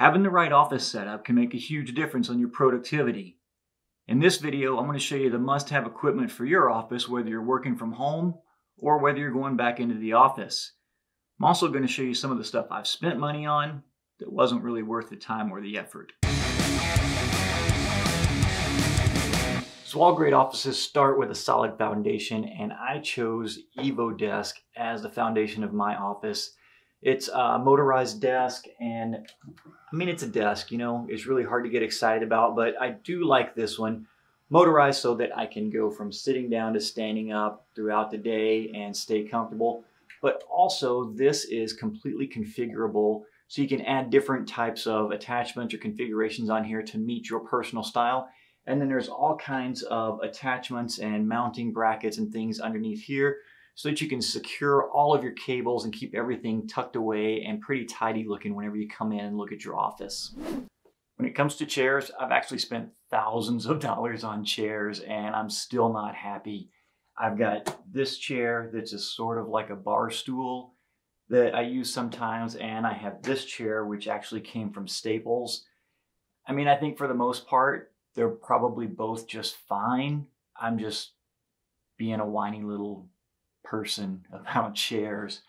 Having the right office setup can make a huge difference on your productivity. In this video, I'm going to show you the must-have equipment for your office, whether you're working from home or whether you're going back into the office. I'm also going to show you some of the stuff I've spent money on that wasn't really worth the time or the effort. So all great offices start with a solid foundation, and I chose EvoDesk as the foundation of my office. It's a motorized desk, and I mean, it's a desk, you know, it's really hard to get excited about, but I do like this one. Motorized so that I can go from sitting down to standing up throughout the day and stay comfortable. But also this is completely configurable, so you can add different types of attachments or configurations on here to meet your personal style. And then there's all kinds of attachments and mounting brackets and things underneath here, so that you can secure all of your cables and keep everything tucked away and pretty tidy looking whenever you come in and look at your office. When it comes to chairs, I've actually spent thousands of dollars on chairs and I'm still not happy. I've got this chair that's just sort of like a bar stool that I use sometimes, and I have this chair which actually came from Staples. I mean, I think for the most part, they're probably both just fine. I'm just being a whiny little person about chairs.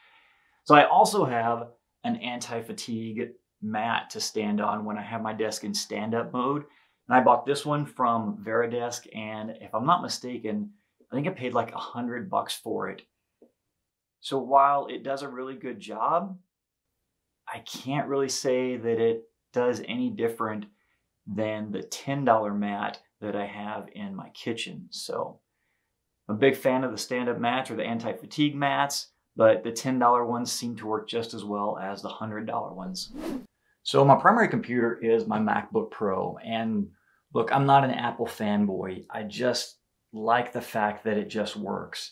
So I also have an anti-fatigue mat to stand on when I have my desk in stand-up mode. And I bought this one from Veridesk, and if I'm not mistaken, I think I paid like $100 for it. So while it does a really good job, I can't really say that it does any different than the $10 mat that I have in my kitchen. So I'm a big fan of the stand-up mats or the anti-fatigue mats, but the $10 ones seem to work just as well as the $100 ones. So my primary computer is my MacBook Pro. And look, I'm not an Apple fanboy. I just like the fact that it just works.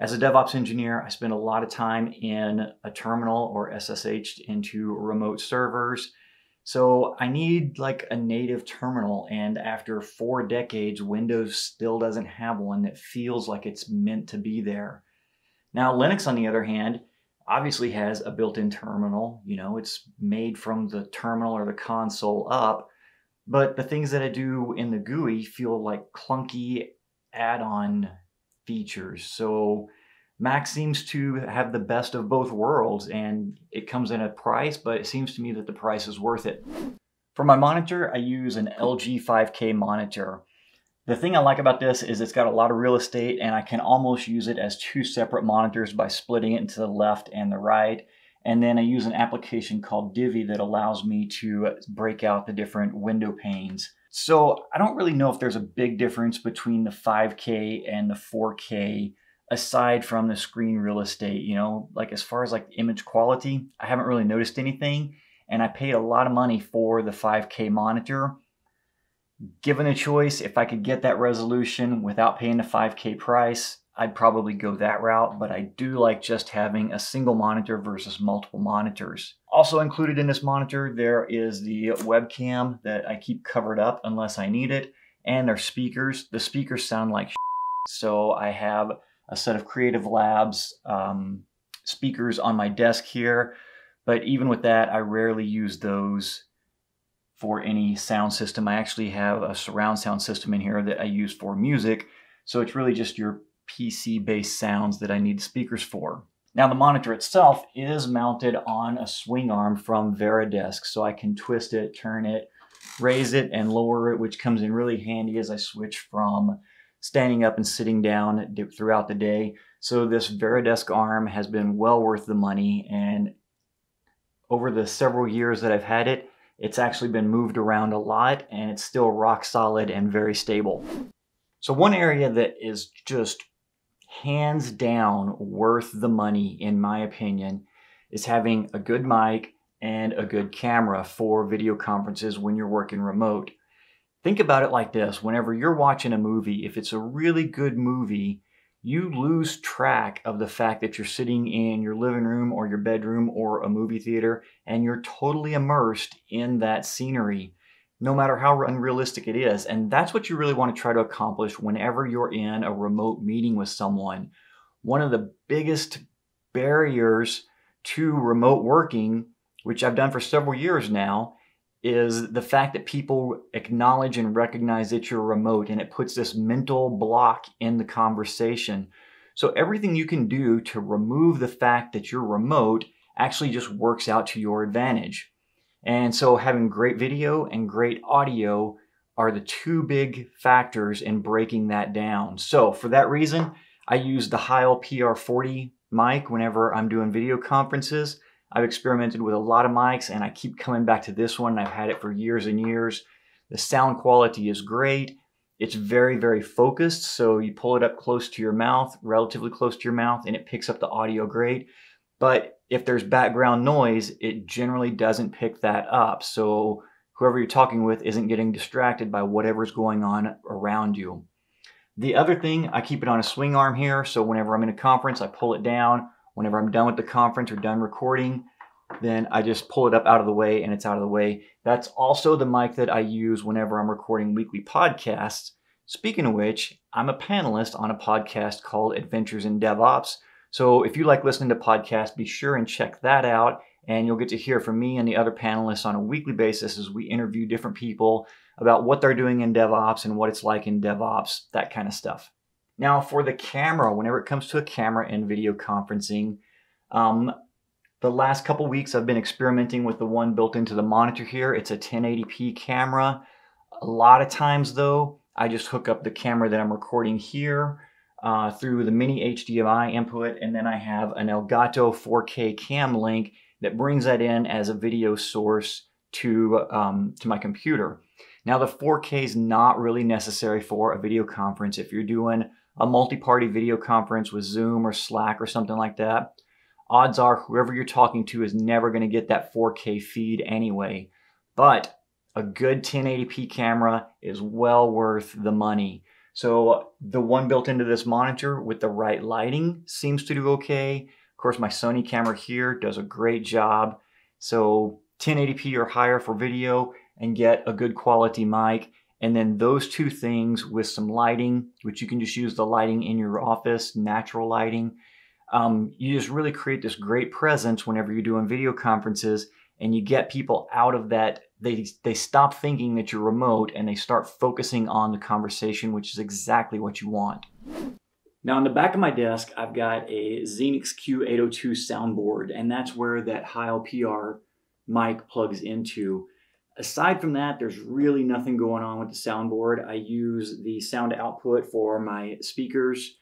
As a DevOps engineer, I spend a lot of time in a terminal or SSH into remote servers. So I need like a native terminal, and after 4 decades, Windows still doesn't have one that feels like it's meant to be there. Now Linux, on the other hand, obviously has a built-in terminal. You know, it's made from the terminal or the console up, but the things that I do in the GUI feel like clunky add-on features. So Mac seems to have the best of both worlds, and it comes in a price, but it seems to me that the price is worth it. For my monitor, I use an LG 5K monitor. The thing I like about this is it's got a lot of real estate, and I can almost use it as 2 separate monitors by splitting it into the left and the right. And then I use an application called Divi that allows me to break out the different window panes. So I don't really know if there's a big difference between the 5K and the 4K. Aside from the screen real estate, you know, like as far as like image quality, I haven't really noticed anything. And I paid a lot of money for the 5K monitor. Given a choice, if I could get that resolution without paying the 5K price, I'd probably go that route. But I do like just having a single monitor versus multiple monitors. Also included in this monitor, there is the webcam that I keep covered up unless I need it. And their speakers. The speakers sound like shit, so I have a set of Creative Labs speakers on my desk here. But even with that, I rarely use those for any sound system. I actually have a surround sound system in here that I use for music. So it's really just your PC-based sounds that I need speakers for. Now the monitor itself is mounted on a swing arm from Veridesk, so I can twist it, turn it, raise it, and lower it, which comes in really handy as I switch from standing up and sitting down throughout the day. So this Veridesk arm has been well worth the money, and over the several years that I've had it, it's actually been moved around a lot, and it's still rock solid and very stable. So one area that is just hands down worth the money, in my opinion, is having a good mic and a good camera for video conferences when you're working remote. Think about it like this. Whenever you're watching a movie, if it's a really good movie, you lose track of the fact that you're sitting in your living room or your bedroom or a movie theater, and you're totally immersed in that scenery, no matter how unrealistic it is. And that's what you really want to try to accomplish whenever you're in a remote meeting with someone. One of the biggest barriers to remote working, which I've done for several years now, is the fact that people acknowledge and recognize that you're remote, and it puts this mental block in the conversation. So everything you can do to remove the fact that you're remote actually just works out to your advantage. And so having great video and great audio are the two big factors in breaking that down. So for that reason, I use the Heil PR40 mic whenever I'm doing video conferences. I've experimented with a lot of mics and I keep coming back to this one. I've had it for years and years. The sound quality is great. It's very, very focused. So you pull it up close to your mouth, relatively close to your mouth, and it picks up the audio great. But if there's background noise, it generally doesn't pick that up. So whoever you're talking with isn't getting distracted by whatever's going on around you. The other thing, I keep it on a swing arm here. So whenever I'm in a conference, I pull it down. Whenever I'm done with the conference or done recording, then I just pull it up out of the way and it's out of the way. That's also the mic that I use whenever I'm recording weekly podcasts. Speaking of which, I'm a panelist on a podcast called Adventures in DevOps. So if you like listening to podcasts, be sure and check that out. And you'll get to hear from me and the other panelists on a weekly basis as we interview different people about what they're doing in DevOps and what it's like in DevOps, that kind of stuff. Now for the camera, whenever it comes to a camera and video conferencing, the last couple weeks I've been experimenting with the one built into the monitor here. It's a 1080p camera. A lot of times though, I just hook up the camera that I'm recording here through the mini HDMI input, and then I have an Elgato 4K cam link that brings that in as a video source to my computer. Now the 4K is not really necessary for a video conference. If you're doing a multi-party video conference with Zoom or Slack or something like that, odds are whoever you're talking to is never going to get that 4K feed anyway. But a good 1080p camera is well worth the money. So the one built into this monitor with the right lighting seems to do okay. Of course, my Sony camera here does a great job. So 1080p or higher for video and get a good quality mic. And then those two things with some lighting, which you can just use the lighting in your office, natural lighting. You just really create this great presence whenever you're doing video conferences, and you get people out of that. They stop thinking that you're remote and they start focusing on the conversation, which is exactly what you want. Now on the back of my desk, I've got a Xenyx Q802 soundboard, and that's where that Heil PR mic plugs into. Aside from that, there's really nothing going on with the soundboard. I use the sound output for my speakers,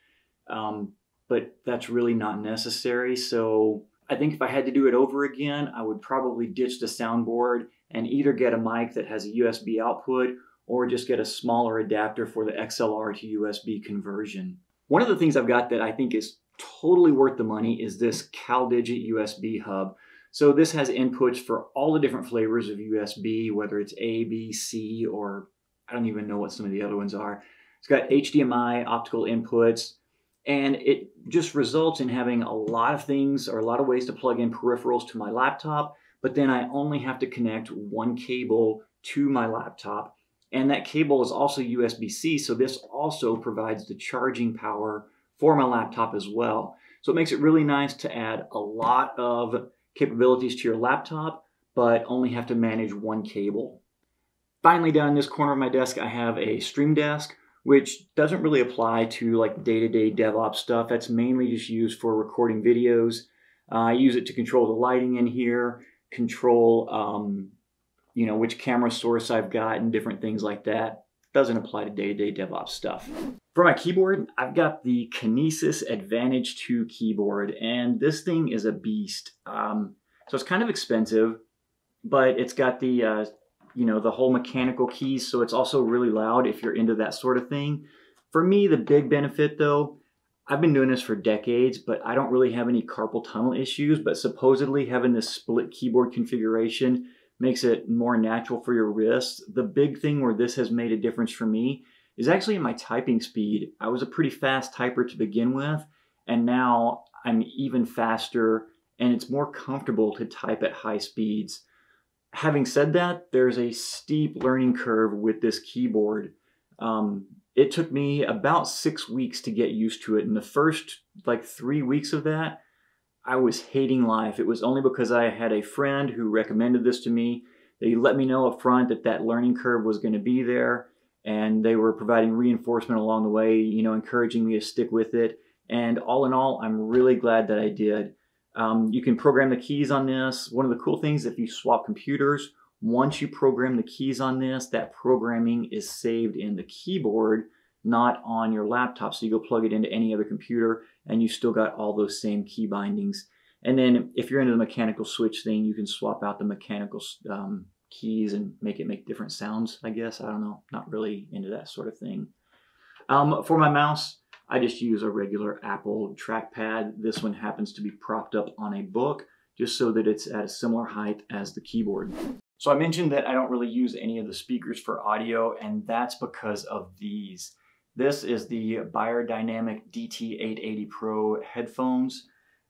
but that's really not necessary. So I think if I had to do it over again, I would probably ditch the soundboard and either get a mic that has a USB output or just get a smaller adapter for the XLR to USB conversion. One of the things I've got that I think is totally worth the money is this CalDigit USB hub. So this has inputs for all the different flavors of USB, whether it's A, B, C, or I don't even know what some of the other ones are. It's got HDMI, optical inputs, and it just results in having a lot of things or a lot of ways to plug in peripherals to my laptop, but then I only have to connect one cable to my laptop. And that cable is also USB-C, so this also provides the charging power for my laptop as well. So it makes it really nice to add a lot of capabilities to your laptop, but only have to manage one cable. Finally, down in this corner of my desk, I have a Stream Deck, which doesn't really apply to like day-to-day DevOps stuff. That's mainly just used for recording videos. I use it to control the lighting in here, control you know, which camera source I've got and different things like that. Doesn't apply to day-to-day DevOps stuff. For my keyboard, I've got the Kinesis Advantage 2 keyboard, and this thing is a beast. So it's kind of expensive, but it's got the, you know, the whole mechanical keys, so it's also really loud if you're into that sort of thing. For me, the big benefit though, I've been doing this for decades, but I don't really have any carpal tunnel issues, but supposedly having this split keyboard configuration makes it more natural for your wrists. The big thing where this has made a difference for me is actually in my typing speed. I was a pretty fast typer to begin with, and now I'm even faster, and it's more comfortable to type at high speeds. Having said that, there's a steep learning curve with this keyboard. It took me about 6 weeks to get used to it. In the first like 3 weeks of that, I was hating life. It was only because I had a friend who recommended this to me They let me know up front that that learning curve was going to be there, and they were providing reinforcement along the way, you know, encouraging me to stick with it. And all in all, I'm really glad that I did. You can program the keys on this. One of the cool things, if you swap computers, once you program the keys on this, that programming is saved in the keyboard, not on your laptop. So you go plug it into any other computer and you still got all those same key bindings. And then if you're into the mechanical switch thing, you can swap out the mechanical keys and make it make different sounds, I guess. I don't know, not really into that sort of thing. For my mouse, I just use a regular Apple trackpad. This one happens to be propped up on a book just so that it's at a similar height as the keyboard. So I mentioned that I don't really use any of the speakers for audio, and that's because of these. This is the Beyer Dynamic DT880 Pro headphones.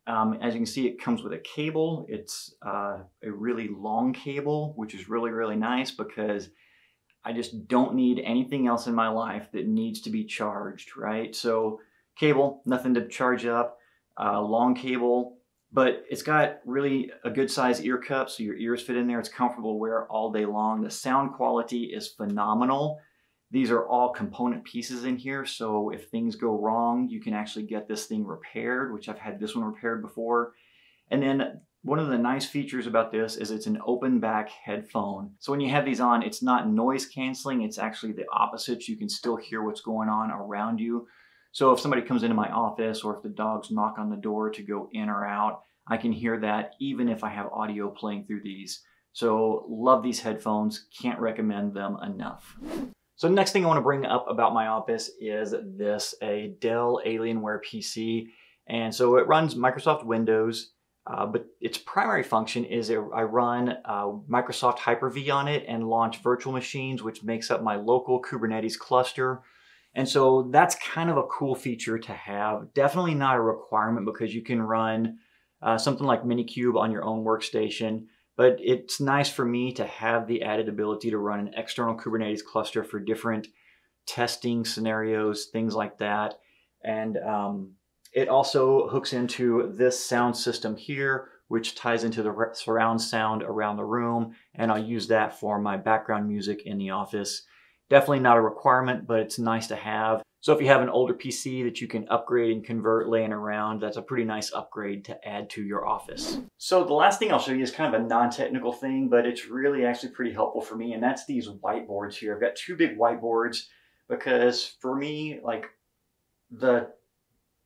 As you can see, it comes with a cable. It's a really long cable, which is really, really nice because I just don't need anything else in my life that needs to be charged, right? So cable, nothing to charge up, long cable, but it's got really a good size ear cup, so your ears fit in there. It's comfortable to wear all day long. The sound quality is phenomenal. These are all component pieces in here, so if things go wrong, you can actually get this thing repaired, which I've had this one repaired before. And then one of the nice features about this is it's an open back headphone. So when you have these on, it's not noise canceling, it's actually the opposite. You can still hear what's going on around you. So if somebody comes into my office or if the dogs knock on the door to go in or out, I can hear that even if I have audio playing through these. So love these headphones, can't recommend them enough. So the next thing I want to bring up about my office is this, a Dell Alienware PC. And so it runs Microsoft Windows, but its primary function is I run Microsoft Hyper-V on it and launch virtual machines, which makes up my local Kubernetes cluster. And so that's kind of a cool feature to have. Definitely not a requirement because you can run something like Minikube on your own workstation, but it's nice for me to have the added ability to run an external Kubernetes cluster for different testing scenarios, things like that. And it also hooks into this sound system here, which ties into the surround sound around the room. And I'll use that for my background music in the office. Definitely not a requirement, but it's nice to have. So if you have an older PC that you can upgrade and convert laying around, that's a pretty nice upgrade to add to your office. So the last thing I'll show you is kind of a non-technical thing, but it's really actually pretty helpful for me. And that's these whiteboards here. I've got two big whiteboards because for me, like the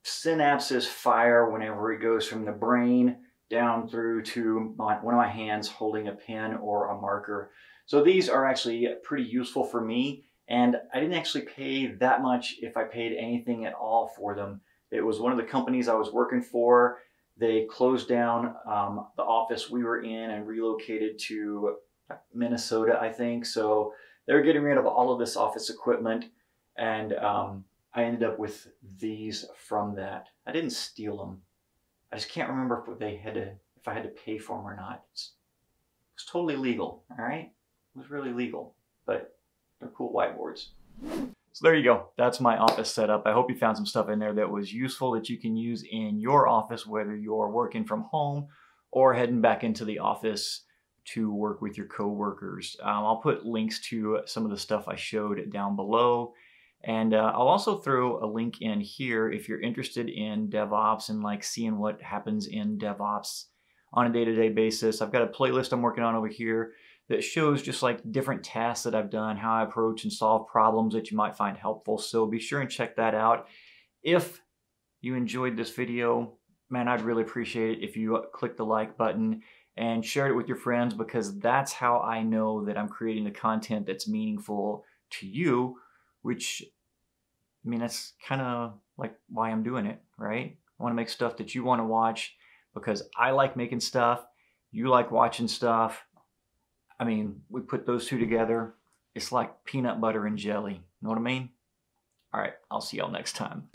synapses fire whenever it goes from the brain down through to one of my hands holding a pen or a marker. So these are actually pretty useful for me, and I didn't actually pay that much, if I paid anything at all, for them. It was one of the companies I was working for. They closed down the office we were in and relocated to Minnesota, I think. So they were getting rid of all of this office equipment, and I ended up with these from that. I didn't steal them. I just can't remember if I had to pay for them or not. It's totally legal, all right? It was really legal, but they're cool whiteboards. So there you go. That's my office setup. I hope you found some stuff in there that was useful that you can use in your office, whether you're working from home or heading back into the office to work with your coworkers. I'll put links to some of the stuff I showed down below. And I'll also throw a link in here if you're interested in DevOps and like seeing what happens in DevOps on a day-to-day basis. I've got a playlist I'm working on over here that shows just like different tasks that I've done, how I approach and solve problems that you might find helpful. So be sure and check that out. If you enjoyed this video, man, I'd really appreciate it if you click the like button and shared it with your friends, because that's how I know that I'm creating the content that's meaningful to you, which, I mean, that's kind of like why I'm doing it, right? I want to make stuff that you want to watch because I like making stuff, you like watching stuff. I mean, we put those two together. It's like peanut butter and jelly. Know what I mean? All right, I'll see y'all next time.